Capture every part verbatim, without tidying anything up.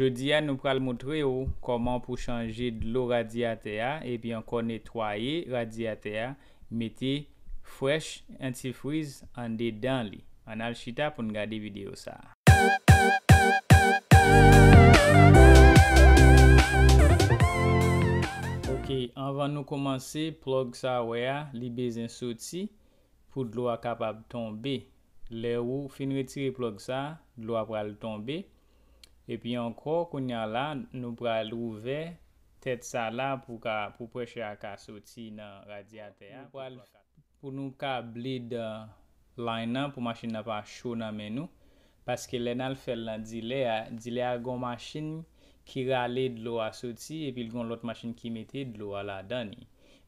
Jodi nous pral montrer comment pour changer de l'eau radiateur et puis encore nettoyer radiateur, mettez fresh antifreeze en dedans li. On a le chita pour nous garder vidéo ça. OK, avant nous commencer, plug ça wea, li besoin sorti pour de l'eau capable tomber. Les ou fin retirer plug ça, de l'eau pral tomber. Et puis encore qu'on y a là, nous pral ouvert tête ça là pour ka, pour prêcher à ka sorti dans radiateur pour nous câbler dans line pour machine n'a pas chaud dans nous parce que les n'a fait la délai délai a gon machine qui rale de l'eau à sorti et puis gon l'autre machine qui mettait de l'eau à la dedans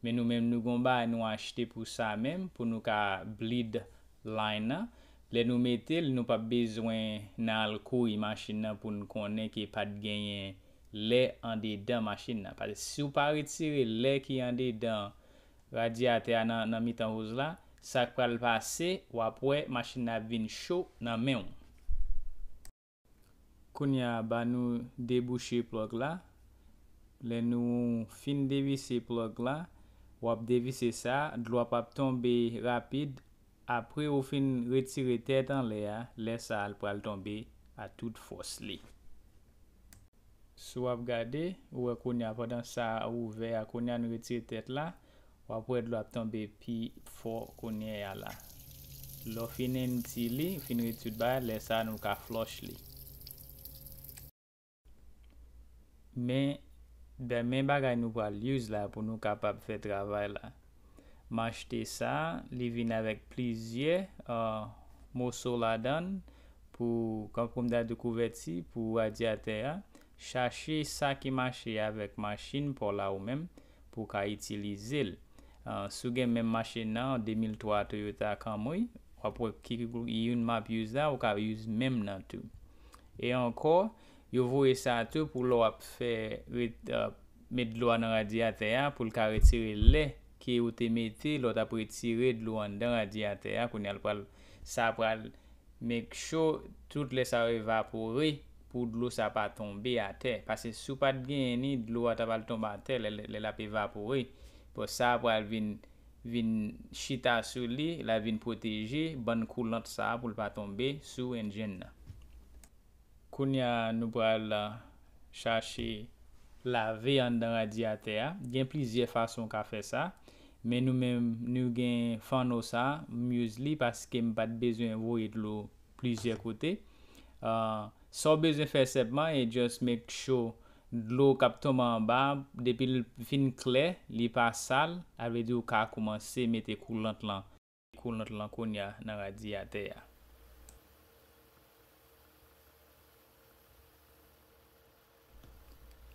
mais nous même nous gon ba nous acheter pour ça même pour nous ka bleed line. Les nous mettez, nous pas besoin dans le couille machine pour nous connaître qu'il pas de gagner l'air en dedans machine parce que si vous pas retirer l'air qui est en dedans radiateur dans dans mitan rose là ça va le passer ou après machine a vinn chaud dans main. Kounya ba nous déboucher plug là. Les nous fin dévisser plug là, ou ap dévisser ça, doit pas tomber rapide. Après au fin retirer tête en l'air, laisse ça pour tomber à toute force li. So ap gade ou konya pendant ça ouvert konya nous retirer tête là, ou après doit tomber puis fort konya là. Lo fin empty li, fin retirer ba laisse ça nous ka flush li. Mais des mêmes bagages nous va use là pour nous capable faire travail là. M'acheter ça, les vins avec plusieurs euh, morceaux là-dedans pour comme de couverture pour radiateur. Chercher ça qui marche avec machine pour là ou même pour qu'à utiliser. Euh, Sous la même machine en deux mille trois Toyota Camry, ou pour qui une map use là ou qu'à use même dans tout. Et encore, vous voyez ça tout pour leur faire euh, mettre de l'eau dans radiateur pour qu'à retirer les qui ou te mette l'autre après tirer de l'eau en dans radiateur qu'on a pral ça pral make sure toutes les ça évaporer pour de l'eau ça pas tomber à terre parce que sous pas de gagner de l'eau ça va tomber à terre les la évaporer pour ça pral vinn vinn chita sur lui la vinn protéger bonne coulante ça pour pas tomber sous engine. Qu'on a nous pral chercher laver en dans radiateur, il y a plusieurs façons qu'a faire ça, mais nous même nous gain fano ça, muesli parce que m'pas besoin voyer de l'eau plusieurs côtés. Euh sans besoin faire simplement et just make sure l'eau cap tombe en bas depuis le fin clair, il pas sale, avec du qu'a commencer mettre coulante là. Coulante là qu'on y a dans radiateur.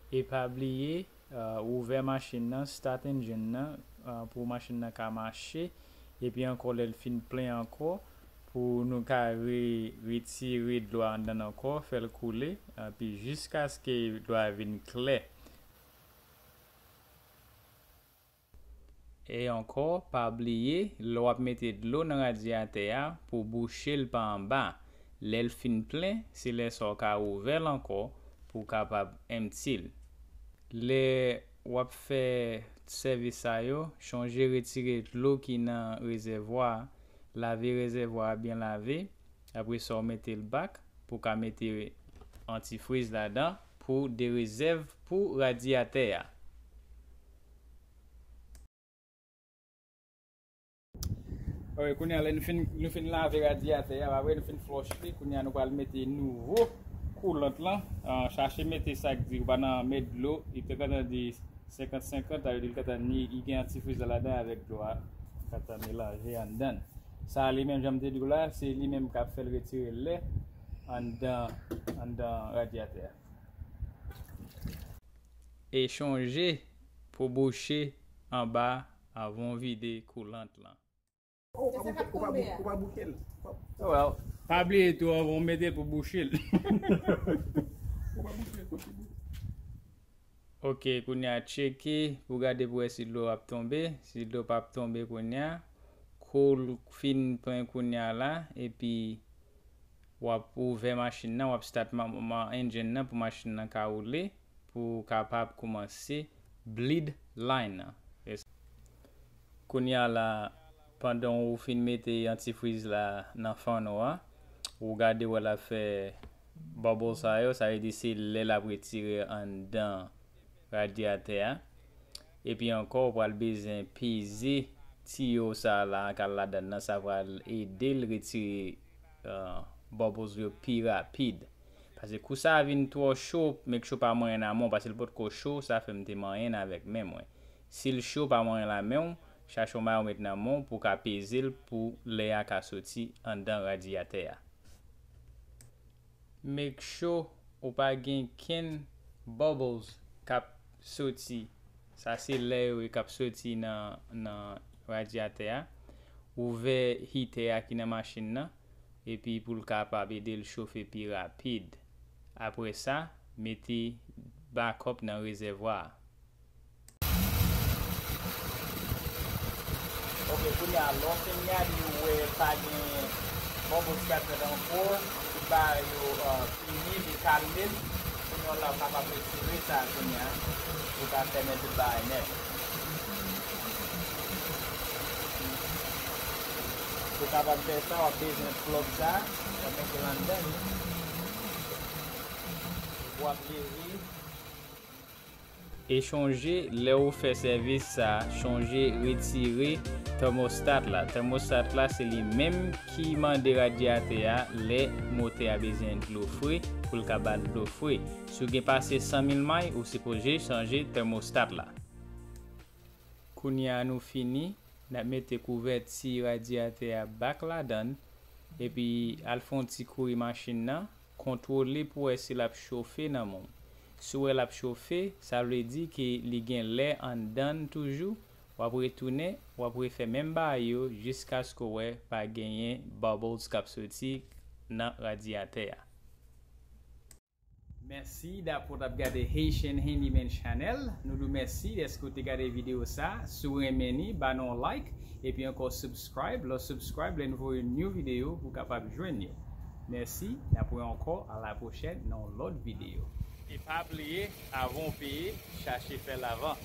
Et pas oublier euh, ouvert machine nan, start engine nan, euh, pour machine nan ka marcher et puis encore le fin plein encore pour nous carrer retirer de l'eau en dedans encore faire le couler euh, puis jusqu'à ce que l'eau vienne clair. Et encore pas oublier l'eau mettre de l'eau dans radiateur pour boucher le pas en bas le fin plein c'est le so ka ouvert encore pour capable empty. Les wap fait service a yo, changer retirer l'eau qui dans réservoir, laver réservoir bien laver, après ça mettre le bac pour ka mettre antifreeze là-dedans pour des réserves pour radiateur. Ouais, qu'on a nous fin nous fin laver radiateur, après nous fin flusher, qu'on a nous va le mettre nouveau. L'autre là, euh, chercher mettre ça qui va dans mettre de l'eau, il te gagne des cinquante cinquante avec le catani, il gagne antifreeze là-dedans avec l'eau, quand mélanger en dedans. Ça les mêmes jambes de là, c'est lui même qui a fait retirer l'air en dedans en dedans radiateur. Et changer pour boucher en bas avant vider coulante là. Oh, well, pas oublier tout, on mettait pour boucher. OK, qu'on a checké, pour regarder pour si l'eau a tombé, si l'eau pas tombé qu'on a coule fin point qu'on a là et puis ou ouvrir machine ou start ma engine pour machine nan ka rouler pour capable commencer bleed line. Konya la pendant ou fin mettez antifreeze la nan fond noir, ou regardez ou la fait bubble ça yo, ça veut dire c'est la retirer en dans radiateur. Et puis encore pour le besoin peser tio ça la ka la dedans ça va aider le retirer euh, bubbles yo plus rapide. Parce que quand ça vient trop chaud, mais que chaud pas moyen amont parce que le pot ko chaud ça fait me moyen avec même moi. Si le chaud pas moyen la même cherchons maintenant pour apaiser pour l'air qui sorti en dans radiateur. Make sure ou pas gain ken bubbles cap sorti. Ça c'est l'air qui sorti dans dans radiateur. Ouvert heater qui dans machine là et puis pour le capable aider le chauffer plus rapide. Après ça, mettez backup dans réservoir. Ok, pour la l'enseignant, il n'y a pas de bubble cap d'enfort, il n'y a pas de fini, il calme, pour nous, on est capable de tirer ça, pour qu'on permette de faire net. Pour qu'on capable de faire ça, on a besoin de plug ça, on met de l'antenne, on voit plaisir. Et changer là où fait service ça changer retirer thermostat là thermostat là c'est les mêmes qui mande radiateur les moteurs a besoin de l'eau froide pour le cabal de l'eau froide si vous passez cent mille miles ou c'est pour changer thermostat là kounya nous fini n'a mettre couverture radiateur back là dedans et puis al font petit courir machine là contrôler pour essayer la chauffer dans mon. Si elle a chauffé, ça veut dire que les gains l'air en donne toujours, ou après tourner, ou après faire même bail jusqu'à ce qu'on ait pas gagné bubbles cap sorti dans radiateur. Merci d'avoir regardé Haitian Handyman Channel. Nous vous remercions d'être regardé vidéo ça. Souvenez-vous, banon like et puis encore subscribe. Le subscribe, les nouveaux une nouvelle vidéo pour capable joindre. Merci d'avoir encore à la prochaine dans l'autre vidéo. Et pas oublier, avant de payer, chercher faire l'avant.